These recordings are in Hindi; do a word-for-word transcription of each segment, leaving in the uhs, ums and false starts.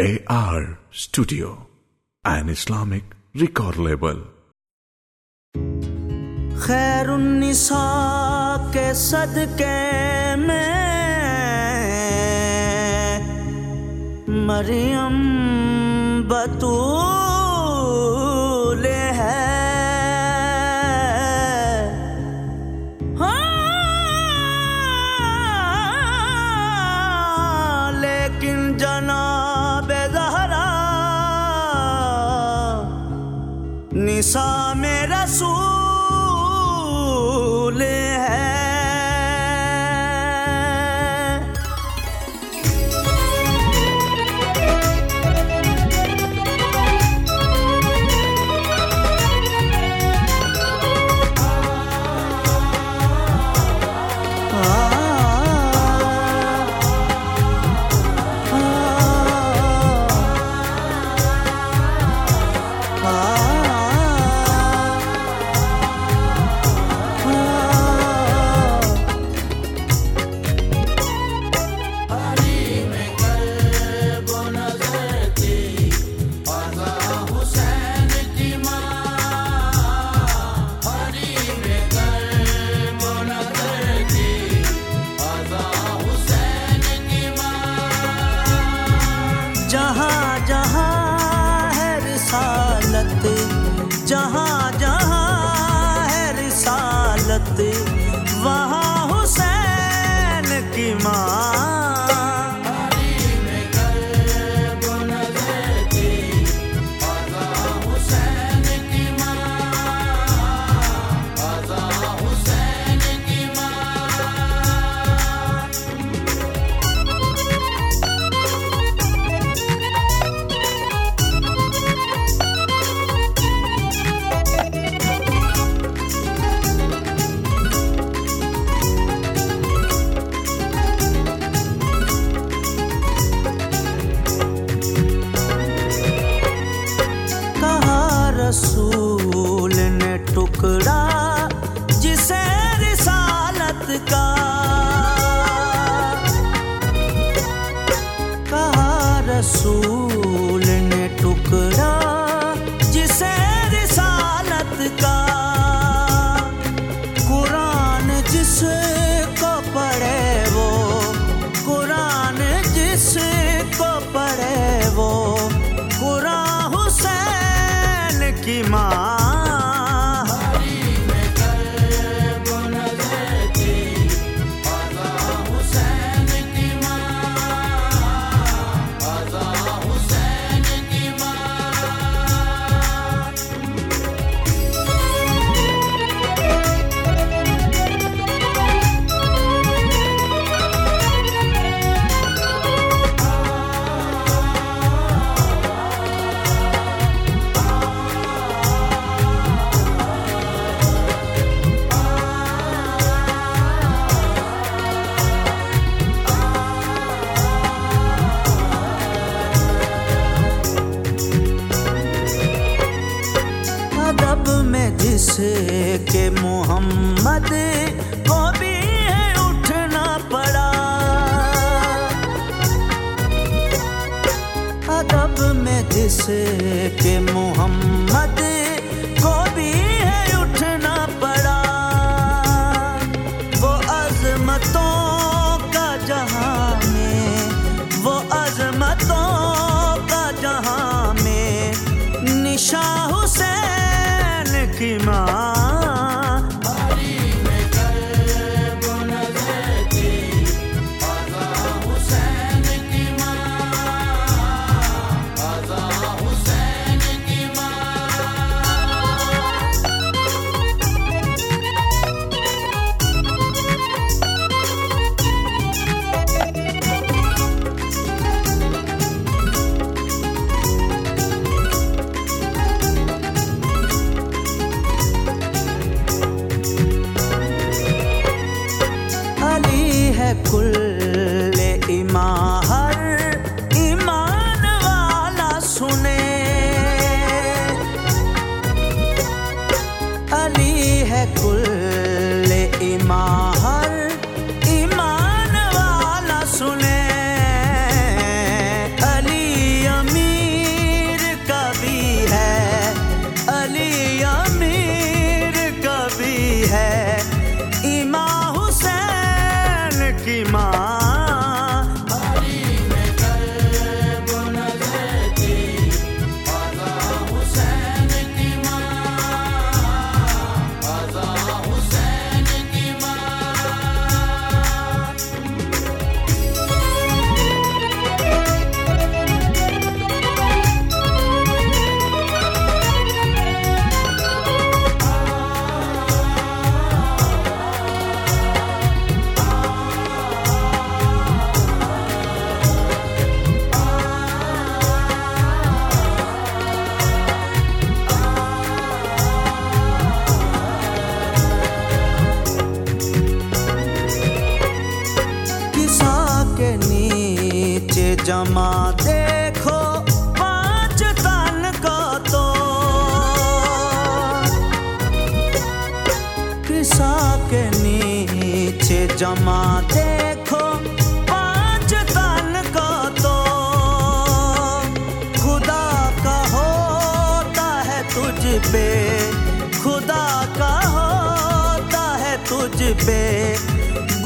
A R Studio, an Islamic record label। खैरुन्निसा के सदके में मरियम बतूले है, हाँ, लेकिन जनाबे ज़हरा निसा में रसूल वहाँ हुसैन की माँ। रसूल ने टुकड़ा जिसे रिसालत का, कहा रसूल ने टुकड़ा जिसे रिसालत का, कुरान जिसको पढ़े वो, कुरान जिसको पढ़े वो कुरान हुसैन की माँ। के मोहम्मद को भी है उठना पड़ा, अदब में जिसे के मोहम्मद को भी है उठना पड़ा, वो अजमतों का जहां में, वो अजमतों का जहां में निशा हुसैन की माँ। जमा देखो पांच ताल का तो किसा के नीचे जमा देखो पांच ताल का तो खुदा का होता है तुझ पे, खुदा का होता है तुझ पे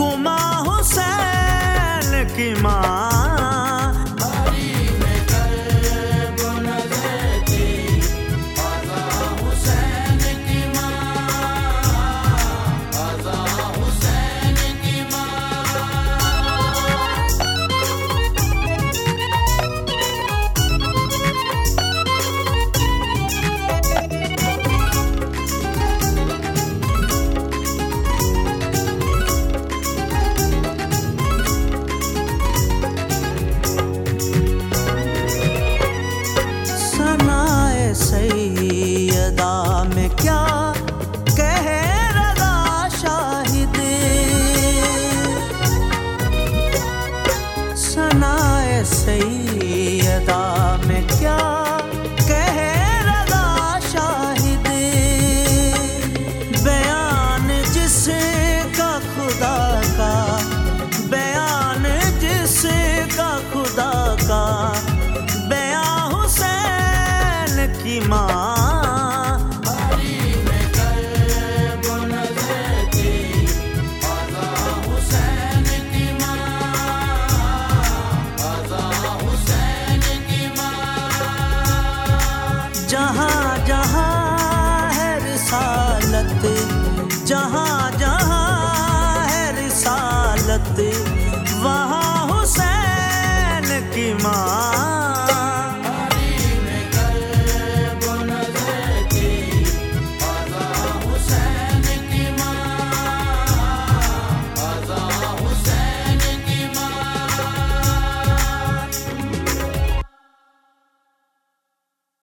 गुमा हुसैन की माँ।